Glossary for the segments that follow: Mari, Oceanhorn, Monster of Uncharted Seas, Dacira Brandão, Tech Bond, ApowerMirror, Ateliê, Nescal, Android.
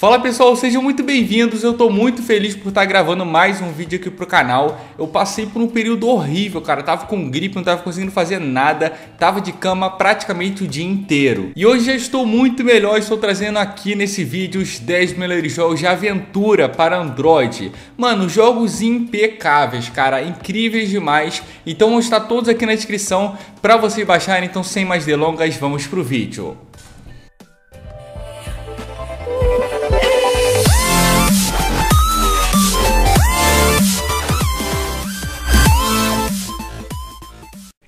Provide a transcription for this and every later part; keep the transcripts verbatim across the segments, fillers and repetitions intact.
Fala pessoal, sejam muito bem-vindos, eu tô muito feliz por estar gravando mais um vídeo aqui pro canal. Eu passei por um período horrível, cara, eu tava com gripe, não tava conseguindo fazer nada, tava de cama praticamente o dia inteiro. E hoje já estou muito melhor, estou trazendo aqui nesse vídeo os dez melhores jogos de aventura para Android. Mano, jogos impecáveis, cara, incríveis demais, então vão estar todos aqui na descrição pra vocês baixarem, então sem mais delongas, vamos pro vídeo.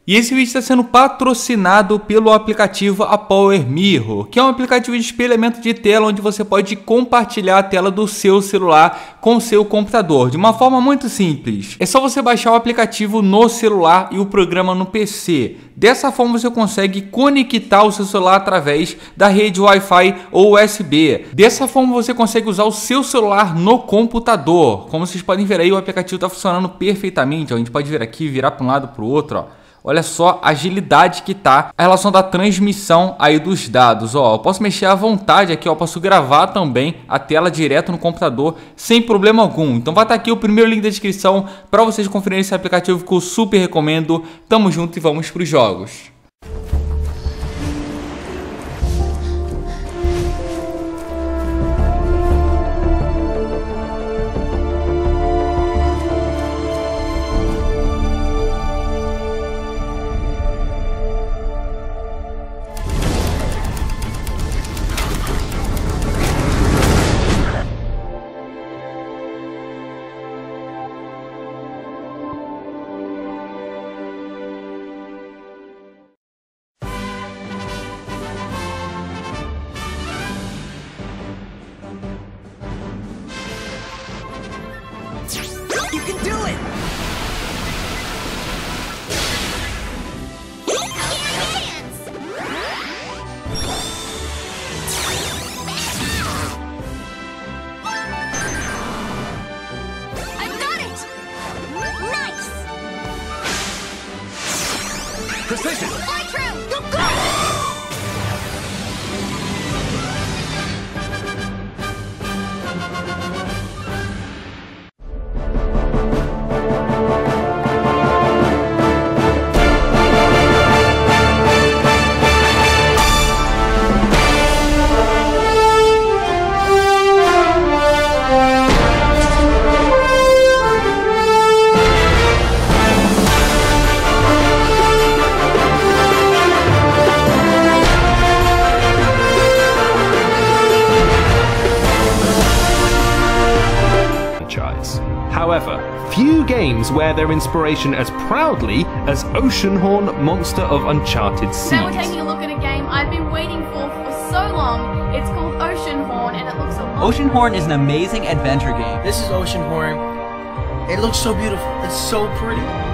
E esse vídeo está sendo patrocinado pelo aplicativo ApowerMirror, que é um aplicativo de espelhamento de tela onde você pode compartilhar a tela do seu celular com o seu computador, de uma forma muito simples. É só você baixar o aplicativo no celular e o programa no P C. Dessa forma você consegue conectar o seu celular através da rede Wi-Fi ou U S B. Dessa forma você consegue usar o seu celular no computador. Como vocês podem ver aí, o aplicativo está funcionando perfeitamente. Ó. A gente pode vir aqui, virar para um lado, para o outro, ó. Olha só a agilidade que tá a relação da transmissão aí dos dados, ó. Eu posso mexer à vontade aqui, ó. Eu posso gravar também a tela direto no computador sem problema algum. Então vai estar aqui o primeiro link da descrição para vocês conferirem esse aplicativo que eu super recomendo. Tamo junto e vamos para os jogos. You can do it! I've got it! Nice! Precision! Fly true! Go, go! However, few games wear their inspiration as proudly as Oceanhorn, Monster of Uncharted Seas. Now we're taking a look at a game I've been waiting for for so long. It's called Oceanhorn and it looks so Oceanhorn is an amazing adventure game. This is Oceanhorn. It looks so beautiful. It's so pretty.